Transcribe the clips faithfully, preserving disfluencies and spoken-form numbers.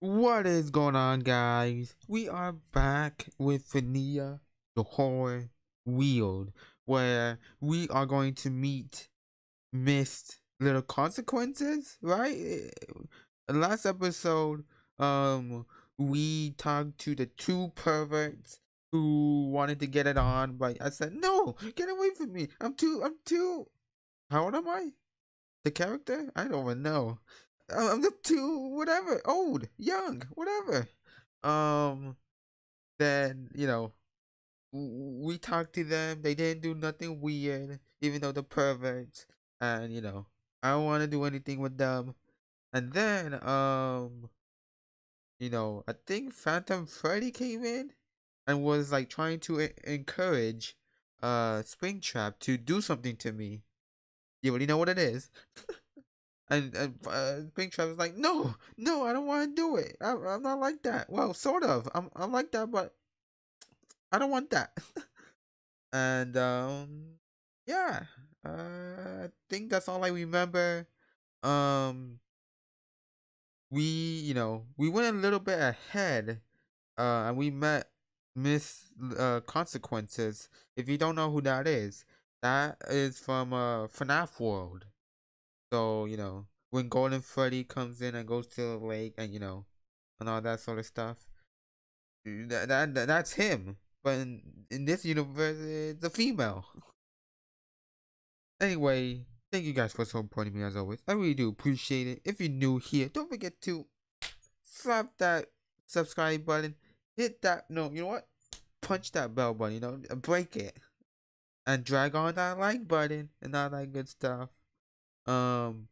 What is going on, guys? We are back with Fania the Horror Weld, where we are going to meet Miss Little Consequences, right? Last episode, um, we talked to the two perverts who wanted to get it on, but I said, no, get away from me. I'm too, I'm too, how old am I? The character? I don't even know. I'm too whatever, old, young, whatever. Um, then you know, we talked to them. They didn't do nothing weird, even though they're perverts. And you know, I don't want to do anything with them. And then um, you know, I think Phantom Freddy came in and was like trying to encourage uh Springtrap to do something to me. You already know what it is. And, and uh, Pink Travis like, no, no, I don't want to do it. I, I'm not like that. Well, sort of. I'm, I'm like that, but I don't want that. And um, yeah, uh, I think that's all I remember. Um, we, you know, we went a little bit ahead, uh, and we met Miss uh, Consequences. If you don't know who that is, that is from uh, F NAF World. So, you know, when Golden Freddy comes in and goes to the lake and, you know, and all that sort of stuff, that, that, that's him. But in, in this universe, it's a female. Anyway, thank you guys for supporting me as always. I really do appreciate it. If you're new here, don't forget to slap that subscribe button. Hit that, no, you know what? Punch that bell button, you know, break it. And drag on that like button and all that good stuff. Um,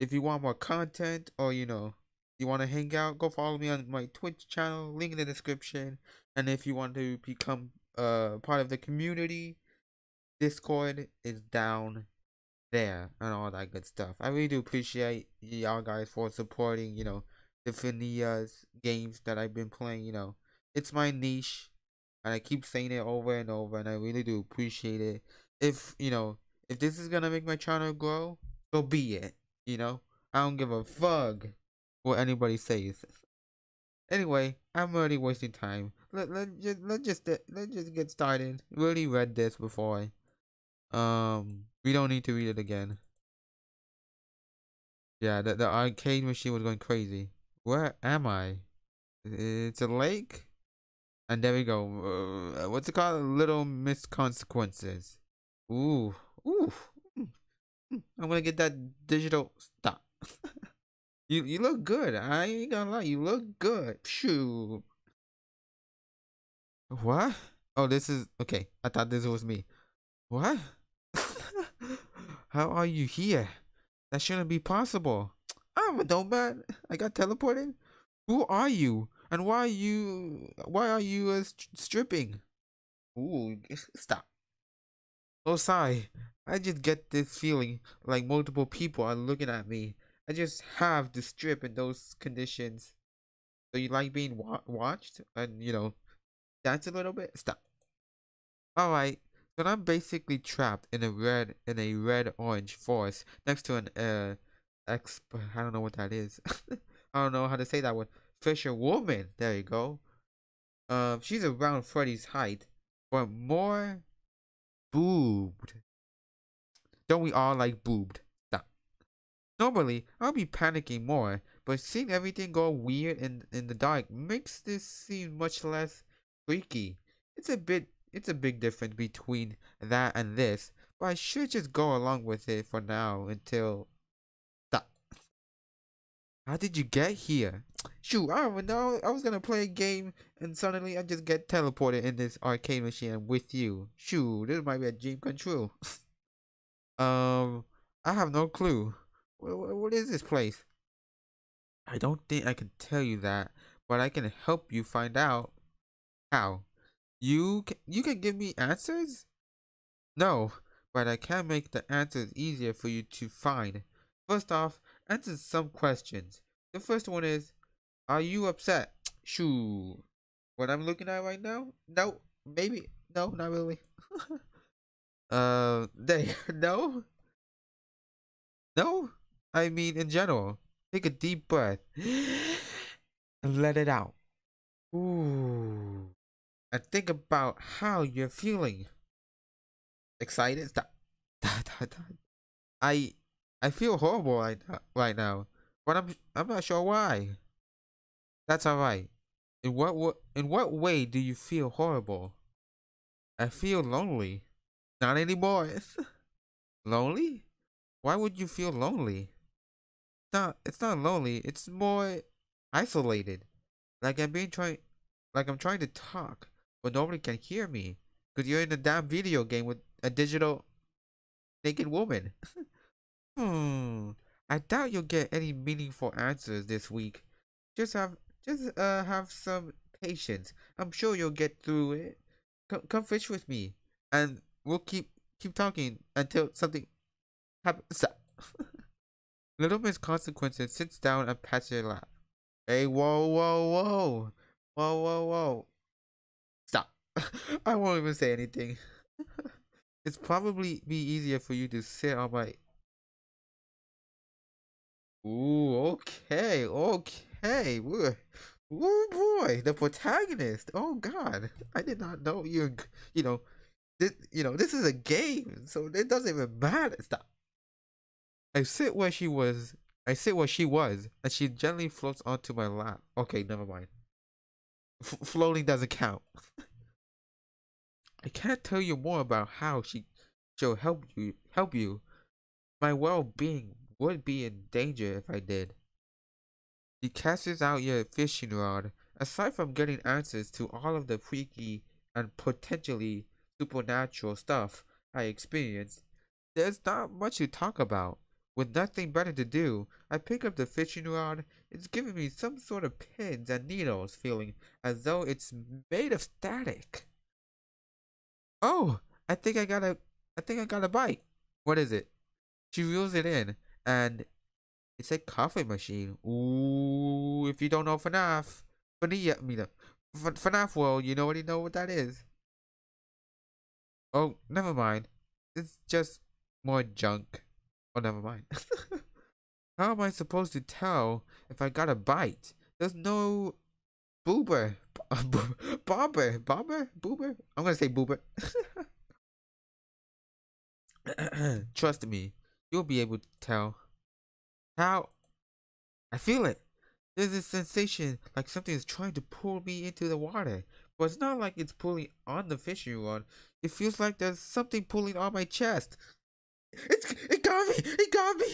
if you want more content or, you know, you want to hang out, go follow me on my Twitch channel, link in the description. And if you want to become uh, part of the community, Discord is down there and all that good stuff. I really do appreciate y'all guys for supporting, you know, the Fania's games that I've been playing, you know. It's my niche and I keep saying it over and over and I really do appreciate it. If, you know, if this is gonna make my channel grow, so be it. You know, I don't give a fuck what anybody says. Anyway, I'm already wasting time. Let let just let just let just get started. Really read this before. I, um, we don't need to read it again. Yeah, the the arcade machine was going crazy. Where am I? It's a lake, and there we go. Uh, what's it called? Little Miss Consequences. Ooh. Ooh, I'm gonna get that digital stop. you you look good. I ain't gonna lie, you look good. Shoo. What? Oh, this is okay. I thought this was me. What? How are you here? That shouldn't be possible. I'm a dope. I got teleported. Who are you? And why are you? Why are you uh, st stripping? Ooh, stop. Oh, sorry. I just get this feeling like multiple people are looking at me. I just have to strip in those conditions. So you like being wa watched and, you know, dance a little bit? Stop. Alright, so I'm basically trapped in a red in a red-orange forest next to an, uh, ex- I don't know what that is. I don't know how to say that one. Fisher woman. There you go. Um, she's around Freddy's height, but more boobed. Don't we all like boobed? Stop. Normally, I'll be panicking more, but seeing everything go weird in, in the dark makes this seem much less freaky. It's a bit, it's a big difference between that and this, but I should just go along with it for now until... Stop. How did you get here? Shoot, I don't know. I was gonna play a game and suddenly I just get teleported in this arcade machine with you. Shoot, this might be a dream come true. Um, I have no clue. What, what is this place? I don't think I can tell you that, but I can help you find out. How? You can, you can give me answers? No, but I can make the answers easier for you to find. First off, answer some questions. The first one is, are you upset? Shoo. What I'm looking at right now? No, maybe. No, not really. Uh, they no, no. I mean, in general, take a deep breath let it out. Ooh. And think about how you're feeling. Excited? Stop. I I feel horrible right, right now, but I'm I'm not sure why. That's alright. In what in what way do you feel horrible? I feel lonely. Not anymore. Lonely? Why would you feel lonely? It's not it's not lonely. It's more isolated. Like I'm being trying, like I'm trying to talk, but nobody can hear me. Cause you're in a damn video game with a digital naked woman. Hmm. I doubt you'll get any meaningful answers this week. Just have, just uh, have some patience. I'm sure you'll get through it. Come, come fish with me, and we'll keep keep talking until something happens. Little Miss Consequences sits down and pats your lap. Hey, whoa, whoa, whoa, whoa, whoa, whoa! Stop! I won't even say anything. It's probably be easier for you to sit on my. Ooh, okay, okay. Ooh, boy, the protagonist. Oh God, I did not know you. You know, this. You know, this is a game, so it doesn't even matter. Stop. I sit where she was. I sit where she was, and she gently floats onto my lap. Okay, never mind. F floating doesn't count. I can't tell you more about how she, she'll help you. Help you. My well-being would be in danger if I did. She casts out your fishing rod. Aside from getting answers to all of the freaky and potentially supernatural stuff I experienced, there's not much to talk about. With nothing better to do, I pick up the fishing rod. It's giving me some sort of pins and needles feeling, as though it's made of static. Oh, I think I got a, I think I got a bite. What is it? She reels it in. And it's a coffee machine. Ooh, if you don't know FNAF, FNAF world, you already know what that is. Oh, never mind. It's just more junk. Oh, never mind. How am I supposed to tell if I got a bite? There's no boober. Bobber. Bobber? Boober? I'm going to say boober. Trust me. You'll be able to tell. How? I feel it. There's a sensation like something is trying to pull me into the water. But it's not like it's pulling on the fishing rod. It feels like there's something pulling on my chest. It's, it got me! It got me!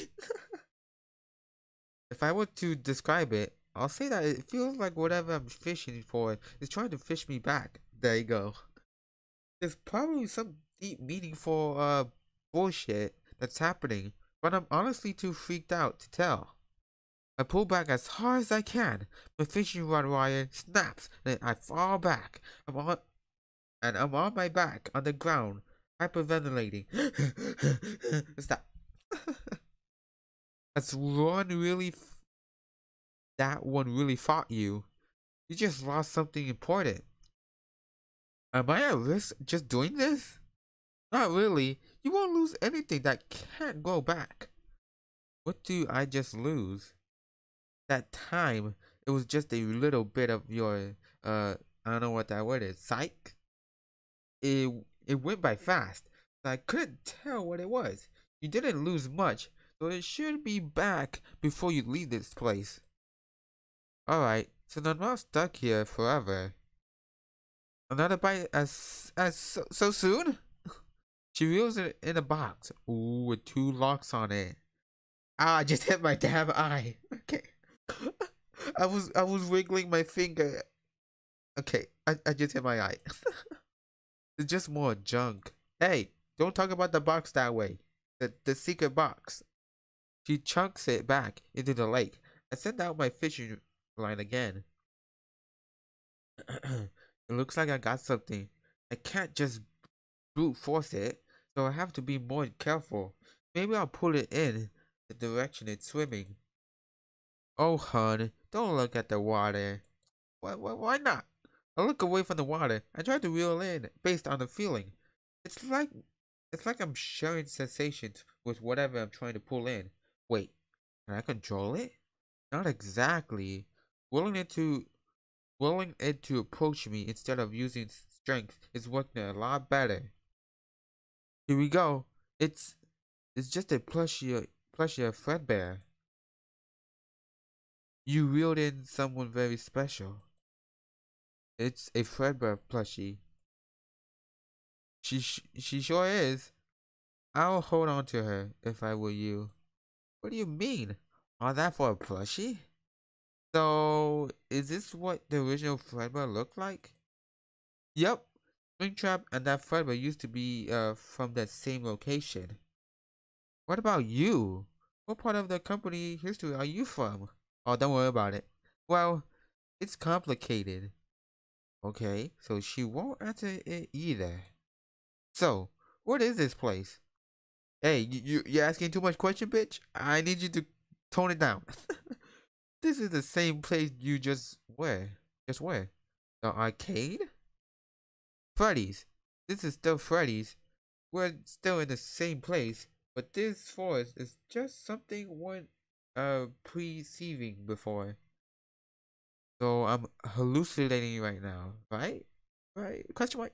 If I were to describe it, I'll say that it feels like whatever I'm fishing for is trying to fish me back. There you go. There's probably some deep, meaningful uh, bullshit that's happening, but I'm honestly too freaked out to tell. I pull back as hard as I can. My fishing rod wire snaps, and I fall back. I'm on, and I'm on my back on the ground, hyperventilating. Stop. That's one really. F that one really fought you. You just lost something important. Am I at risk just doing this? Not really. You won't lose anything that can't go back. What do I just lose? That time, it was just a little bit of your, uh, I don't know what that word is, psych? It, it went by fast, so I couldn't tell what it was. You didn't lose much, so it should be back before you leave this place. Alright, so I'm not stuck here forever. Another bite as, as so, so soon? She reels it in a box. Ooh, with two locks on it. Ah, I just hit my damn eye. Okay. I was I was wiggling my finger. Okay, I, I just hit my eye. It's just more junk. Hey, don't talk about the box that way. The the secret box. She chunks it back into the lake. I send out my fishing line again. It looks like I got something. I can't just brute force it, so I have to be more careful. Maybe I'll pull it in the direction it's swimming. Oh, hun, don't look at the water. Why, why, why not? I look away from the water. I try to reel in based on the feeling. It's like, it's like I'm sharing sensations with whatever I'm trying to pull in. Wait, can I control it? Not exactly. Willing it to Allowing it to approach me instead of using strength is working a lot better. Here we go. It's it's just a plushie plushie Fredbear. You reeled in someone very special. It's a Fredbear plushie. She sh she sure is. I'll hold on to her if I were you. What do you mean? All that for a plushie? So, is this what the original Fredbear looked like? Yep. Springtrap and that Fredbear used to be uh, from that same location. What about you? What part of the company history are you from? Oh, don't worry about it. Well, it's complicated. Okay, so she won't answer it either. So, what is this place? Hey, you, you, you're asking too much question, bitch? I need you to tone it down. This is the same place you just were. Just where? The arcade? Freddy's. This is still Freddy's. We're still in the same place, but this forest is just something one uh perceiving before. So I'm hallucinating right now, right? Right? Question mark?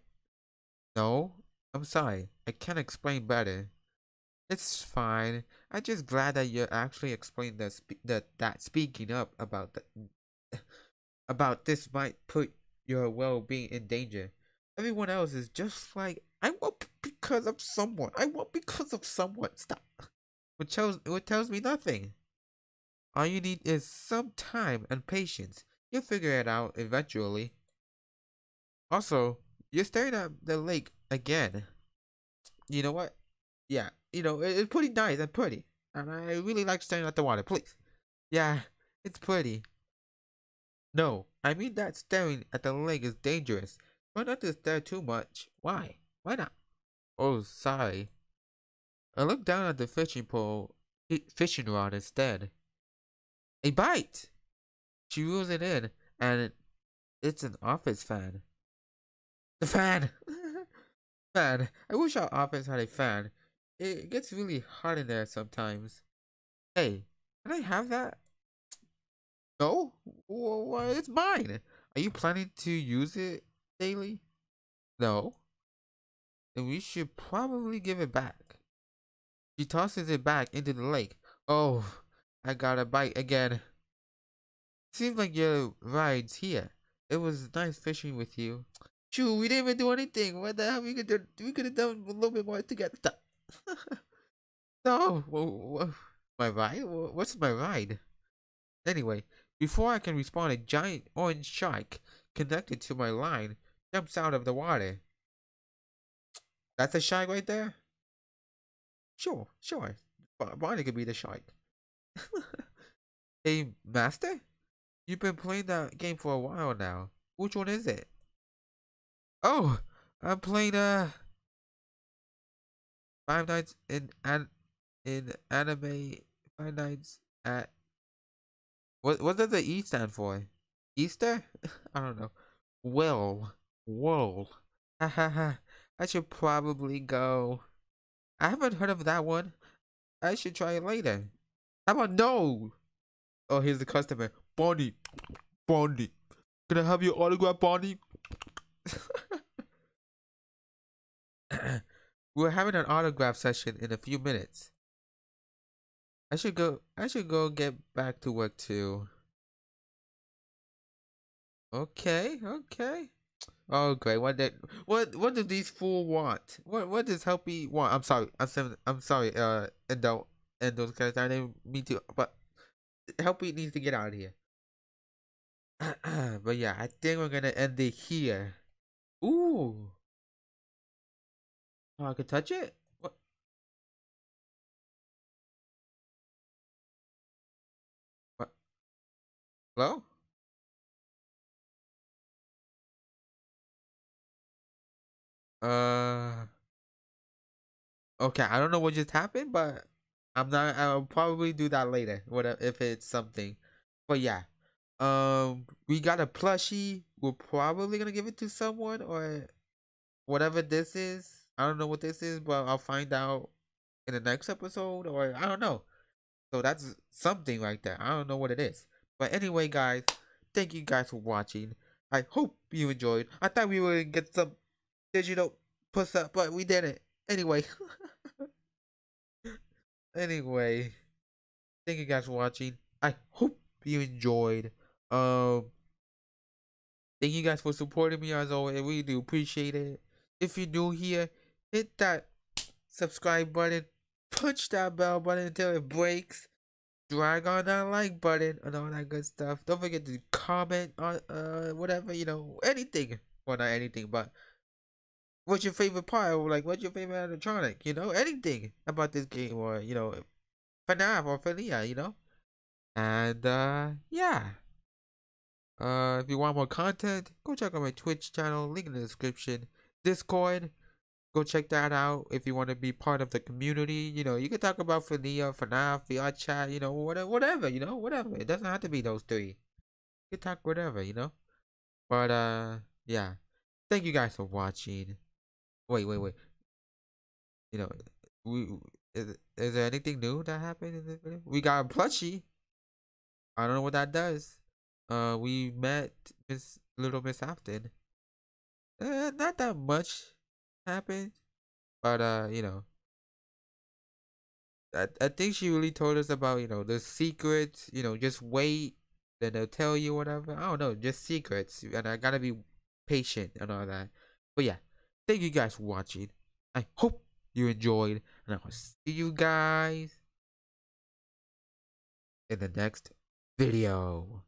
No, I'm sorry. I can't explain better. It's fine. I'm just glad that you actually explained that spe that, that speaking up about that about this might put your well-being in danger. Everyone else is just like, I want because of someone. I want because of someone. Stop. Which tells, which tells me nothing. All you need is some time and patience. You'll figure it out eventually. Also, you're staring at the lake again. You know what? Yeah. You know, it's pretty nice and pretty. And I really like staring at the water, please. Yeah, it's pretty. No, I mean that staring at the lake is dangerous. Try not to stare too much. Why? Why not? Oh, sorry. I looked down at the fishing pole, fishing rod instead. A bite! She reels it in, and it's an office fan. The fan! Fan. I wish our office had a fan. It gets really hot in there sometimes. Hey, can I have that? No? Well, it's mine. Are you planning to use it daily? No. Then we should probably give it back. She tosses it back into the lake. Oh, I got a bite again. Seems like your ride's here. It was nice fishing with you. Shoo, we didn't even do anything. What the hell? We could we could have done a little bit more together. No, whoa, whoa. My ride? What's my ride? Anyway, before I can respond, a giant orange shark connected to my line jumps out of the water. That's a shark right there? Sure, sure. Barney could be the shark. Hey, Master? You've been playing that game for a while now. Which one is it? Oh, I'm playing, uh... Five Nights in an in anime. Five Nights at what? What does the E stand for? Easter? I don't know. Well, world. Ha ha ha. I should probably go. I haven't heard of that one. I should try it later. How about no? Oh, here's the customer, Bonnie. Bonnie, can I have your autograph, Bonnie? We're having an autograph session in a few minutes. I should go I should go get back to work too. Okay, okay. Oh great, what did what what do these fools want? What what does Helpy want? I'm sorry, I'm sorry I'm sorry, uh and don't and those guys I didn't mean to, but Helpy needs to get out of here. But yeah, I think we're gonna end it here. Ooh. Oh, I could touch it? What? What? Hello? Uh. Okay, I don't know what just happened, but I'm not. I'll probably do that later. Whatever, if it's something. But yeah, um, we got a plushie. We're probably gonna give it to someone or whatever this is. I don't know what this is, but I'll find out in the next episode, or I don't know. So that's something like that. I don't know what it is. But anyway, guys, thank you guys for watching. I hope you enjoyed. I thought we would get some digital puss up, but we didn't. Anyway. Anyway. Thank you guys for watching. I hope you enjoyed. Um, thank you guys for supporting me as always. We do appreciate it. If you're new here, hit that subscribe button. Punch that bell button until it breaks. Drag on that like button and all that good stuff. Don't forget to comment on uh whatever, you know, anything. Well, not anything, but what's your favorite part? Or like, what's your favorite electronic? You know, anything about this game, or you know, FNAF or F N A F, you know. And uh, yeah. Uh, if you want more content, go check out my Twitch channel. Link in the description. Discord. Go check that out if you want to be part of the community. You know, you can talk about F N A F, F N A F, V R chat, you know, whatever, whatever, you know, whatever. It doesn't have to be those three. You can talk whatever, you know. But, uh, yeah. Thank you guys for watching. Wait, wait, wait. You know, we is, is there anything new that happened in this video? We got a plushie. I don't know what that does. Uh, we met Miss Little Miss Afton. Uh, not that much happened, but uh you know, I, I think she really told us about, you know, the secrets, you know, just wait, then they'll tell you whatever. I don't know, just secrets, and I gotta be patient and all that. But yeah, thank you guys for watching. I hope you enjoyed, and I'll see you guys in the next video.